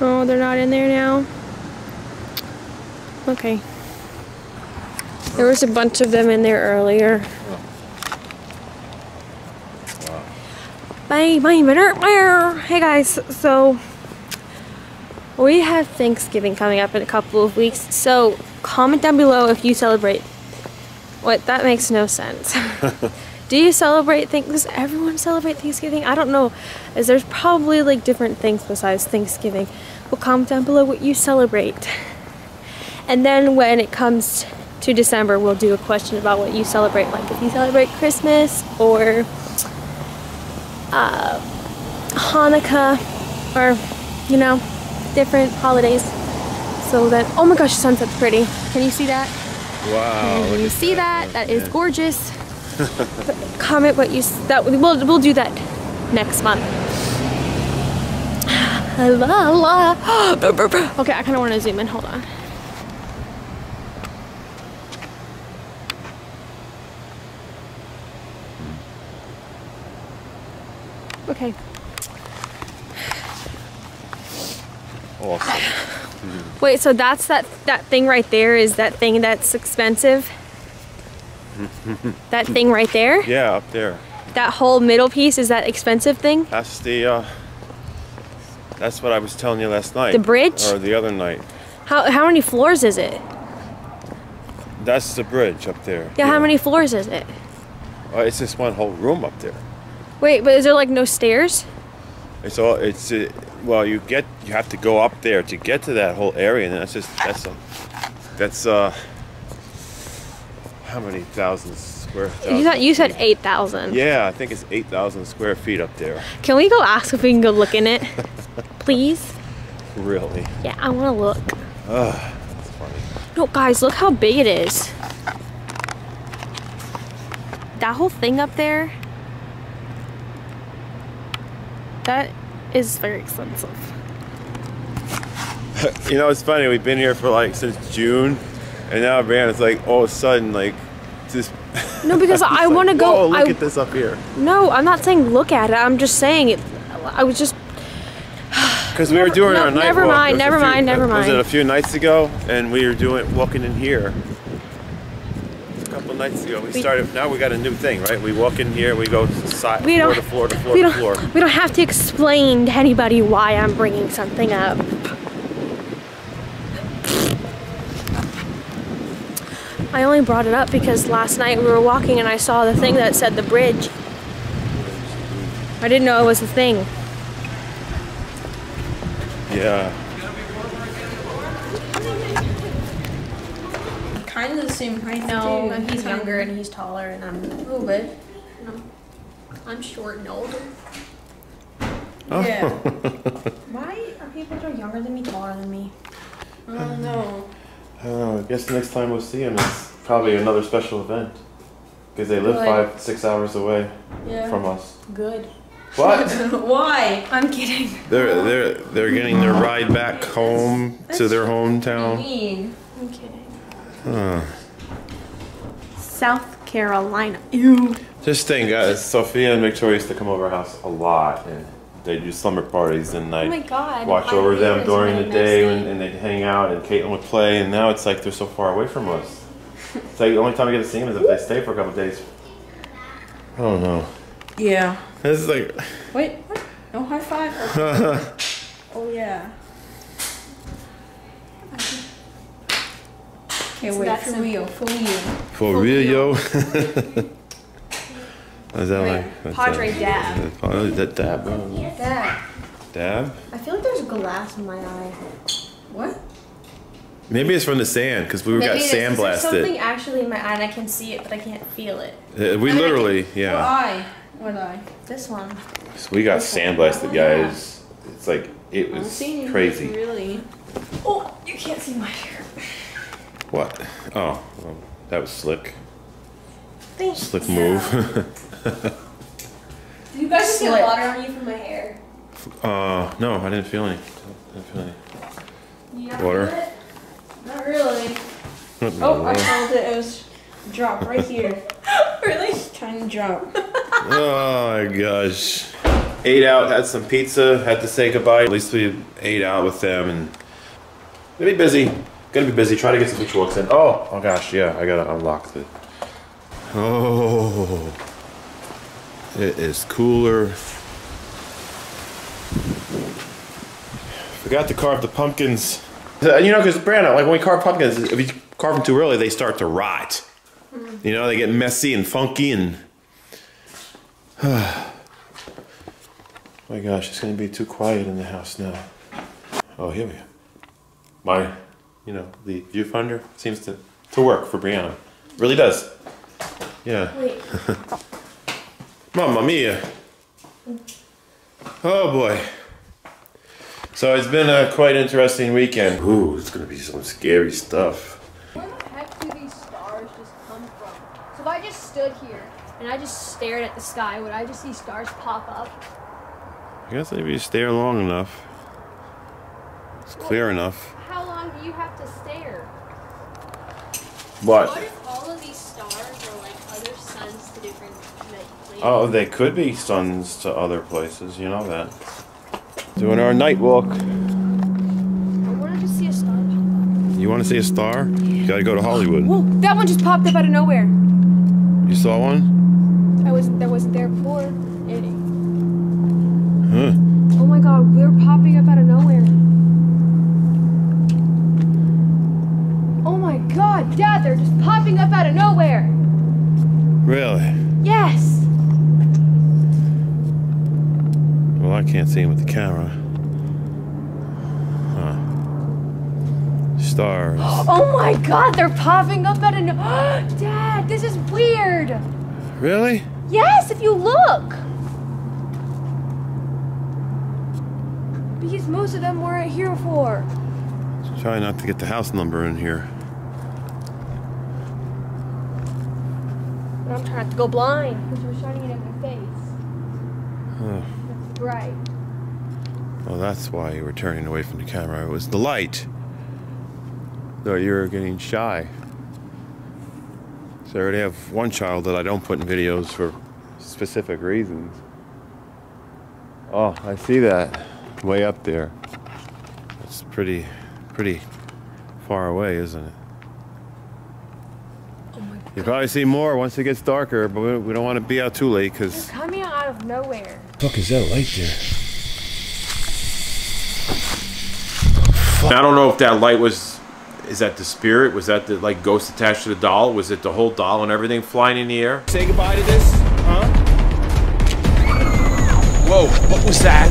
Oh, they're not in there now? Okay. There was a bunch of them in there earlier. Bye, bye, bye. Hey guys, so we have Thanksgiving coming up in a couple of weeks, so comment down below if you celebrate. What? That makes no sense. Do you celebrate Thanksgiving? Does everyone celebrate Thanksgiving? I don't know, as there's probably like different things besides Thanksgiving. But comment down below what you celebrate. And then when it comes to December, we'll do a question about what you celebrate. Like if you celebrate Christmas or Hanukkah or, you know, different holidays. So then, oh my gosh, the sunset's pretty. Can you see that? Wow. Can you see that? That is gorgeous. Comment what you, we'll do that next month. La, la. Okay, I kind of want to zoom in, hold on. Okay. Awesome. Wait, so that's that thing right there is that thing that's expensive? That thing right there? Yeah, up there. That whole middle piece is that expensive thing? That's the, that's what I was telling you last night. The bridge? Or the other night. How many floors is it? That's the bridge up there. Yeah, how many floors is it? It's just one whole room up there. Wait, but is there like no stairs? It's all, well, you have to go up there to get to that whole area, and that's just, how many thousands square feet? You said 8,000. Yeah, I think it's 8,000 square feet up there. Can we go ask if we can go look in it? Please? Really? Yeah, I want to look. That's funny. No, guys, look how big it is. That whole thing up there, that is very expensive. You know, it's funny, we've been here for like since June. And now, man, it's like all of a sudden, like, just. No, because I want to go. Oh, look at this up here. No, I'm not saying look at it. I'm just saying it. I was just. Because we were doing our night walk. Never mind. Never mind. Never mind. Was it a few nights ago? And we were walking in here. A couple nights ago, we started. Now we got a new thing, right? We walk in here. We go side floor to floor to floor to floor. We don't have to explain to anybody why I'm bringing something up. I only brought it up because last night we were walking and I saw the thing that said the bridge. I didn't know it was a thing. Yeah. Kind of the same height. No, but he's younger and he's taller and I'm a little bit. I'm short and older. Oh. Yeah. Why are people that are younger than me taller than me? I don't know. I don't know, I guess the next time we'll see them is probably another special event. Because they live good. 5-6 hours away from us. Good. What? Why? I'm kidding. They're getting their ride back home to their hometown. Mean. I'm kidding. Huh. South Carolina. Ew. Just think, guys, Sophia and Victoria used to come over our house a lot. And they do slumber parties and I watch over them during the day and they'd hang out and Caitlin would play and now it's like they're so far away from us. It's like the only time I get to see them is if they stay for a couple of days. I don't know. Yeah. This is like... Wait, what? No high five? Or... Oh yeah. Okay, so wait, for real. For real. For real, yo. Is that like Padre dab? Oh, is that dab? Yes. Dab. Dab? I feel like there's glass in my eye. What? Maybe it's from the sand because we got sandblasted. There's something actually in my eye and I can see it, but I can't feel it. We literally, yeah. What eye? What eye? This one. So we got sandblasted, guys. It's like it was crazy. Really? Oh, you can't see my hair. What? Oh, well, that was slick. Thanks. Slick move. Did you guys just get water on you from my hair? No, I didn't feel any. You not water? Feel it? Not really. Oh, I felt it. It was drop right here. Really? Trying to drop. Oh my gosh. ate out, had some pizza, had to say goodbye. At least we ate out with them, and gonna be busy. Gonna be busy trying to get some beach walks in. Oh gosh, yeah, I gotta unlock the... Oh, it is cooler. Forgot to carve the pumpkins. You know, because Brianna, like when we carve pumpkins, if you carve them too early, they start to rot. You know, they get messy and funky and... Oh my gosh, it's gonna be too quiet in the house now. Oh, here we go. My, you know, the viewfinder seems to work for Brianna. Really does. Yeah. Wait. Mamma mia. Oh boy. So it's been a quite interesting weekend. Ooh, it's gonna be some scary stuff. Where the heck do these stars just come from? So if I just stood here and I just stared at the sky, would I just see stars pop up? I guess if you stare long enough, it's clear enough. How long do you have to stare? What? What if all of these stars are like other suns to different places? Oh, they could be suns to other places, you know that. Doing our night walk. I want to just see a star pop up. You want to see a star? You gotta go to Hollywood. Whoa, that one just popped up out of nowhere. You saw one? I wasn't there for it. Huh. Oh my god, we're popping up out of nowhere. Oh my god, Dad, they're just popping up out of nowhere. Really? Yes. Well, I can't see him with the camera. Huh. Stars. Oh my god, they're popping up out of nowhere. Dad, this is weird. Really? Yes, if you look. Because most of them weren't here before. Try not to get the house number in here. But I'm trying not to go blind because we're shining it in my face. Oh. That's bright. Well, that's why you were turning away from the camera. It was the light. Though you were getting shy. So I already have one child that I don't put in videos for specific reasons. Oh, I see that way up there. It's pretty far away, isn't it? Oh my God. You'll probably see more once it gets darker, but we don't want to be out too late because... They're coming out of nowhere. What the fuck is that light there? I don't know if that light was... Is that the spirit? Was that the like ghost attached to the doll? Was it the whole doll and everything flying in the air? Say goodbye to this, huh? Whoa, what was that?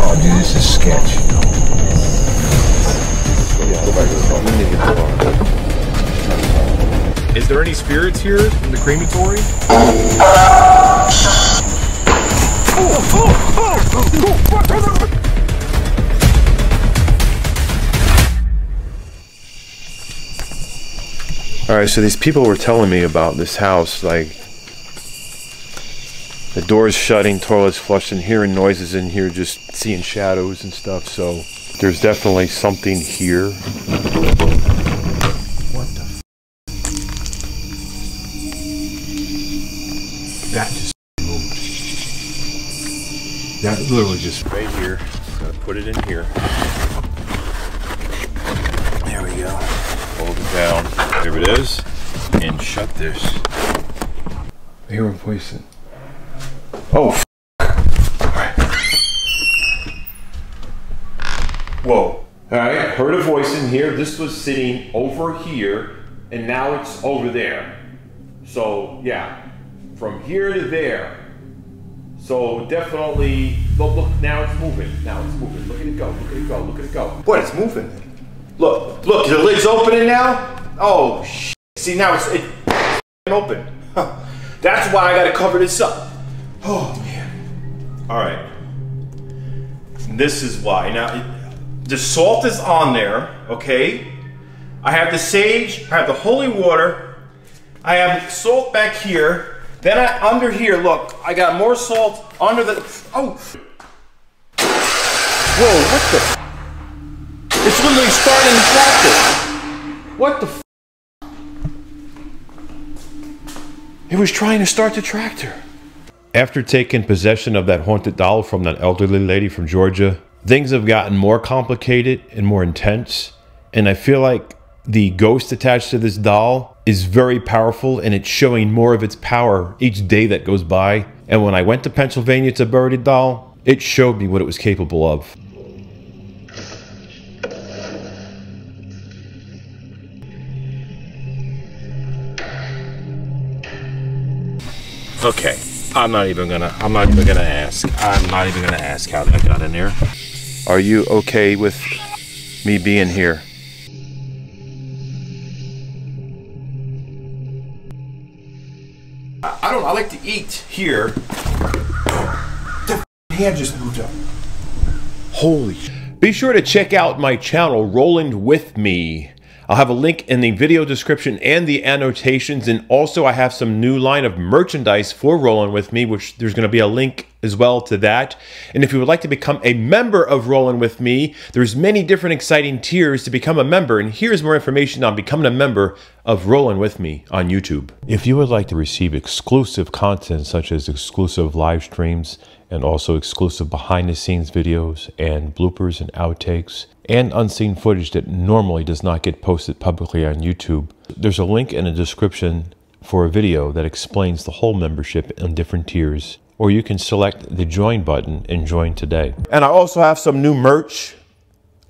Oh dude, this is sketch. Is there any spirits here in the crematory? Oh. Alright, so these people were telling me about this house, like the doors shutting, toilets flushing, hearing noises in here, just seeing shadows and stuff, so there's definitely something here. What the f? That just moved. That literally just right here. Just gotta put it in here. There we go. Hold it down. There it is, and shut this. Here, replace it. Oh, f right. Whoa. Alright, heard a voice in here. This was sitting over here, and now it's over there. So, yeah, from here to there. So, definitely, look, now it's moving. Now it's moving. Look at it go, look at it go, look at it go. What? It's moving. Look, the lid's opening now? Oh, shit. See, now it's open. Huh. That's why I gotta cover this up. Oh, man. All right. This is why. Now, the salt is on there, okay? I have the sage, I have the holy water, I have salt back here, then under here, look, I got more salt under the, oh. Whoa, what the? It's literally starting to tractor. What the f? It was trying to start the tractor. After taking possession of that haunted doll from that elderly lady from Georgia, things have gotten more complicated and more intense. And I feel like the ghost attached to this doll is very powerful, and it's showing more of its power each day that goes by. And when I went to Pennsylvania to bury the doll, it showed me what it was capable of. Okay, I'm not even gonna ask how that got in here. Are you okay with me being here? I don't know, I like to eat here. The hand just moved up. Holy sh. Be sure to check out my channel, Roland With Me. I'll have a link in the video description and the annotations, and also I have some new line of merchandise for Roland With Me, which there's going to be a link as well to that. And if you would like to become a member of Roland With Me, there's many different exciting tiers to become a member, and here's more information on becoming a member of Roland With Me on YouTube. If you would like to receive exclusive content such as exclusive live streams and also exclusive behind the scenes videos and bloopers and outtakes, and unseen footage that normally does not get posted publicly on YouTube, there's a link in the description for a video that explains the whole membership in different tiers, or you can select the join button and join today. And I also have some new merch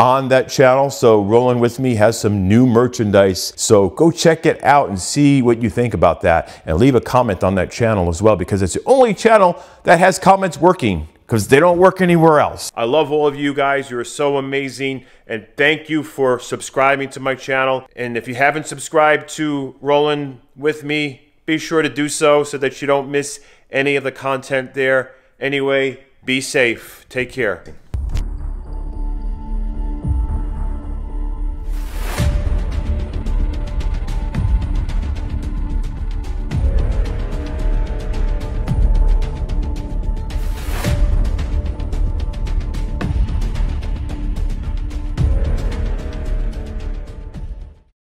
on that channel, so Roland With Me has some new merchandise, so go check it out and see what you think about that, and leave a comment on that channel as well, because it's the only channel that has comments working, because they don't work anywhere else. I love all of you guys. You're so amazing. And thank you for subscribing to my channel. And if you haven't subscribed to Roland With Me, be sure to do so, so that you don't miss any of the content there. Anyway, be safe. Take care.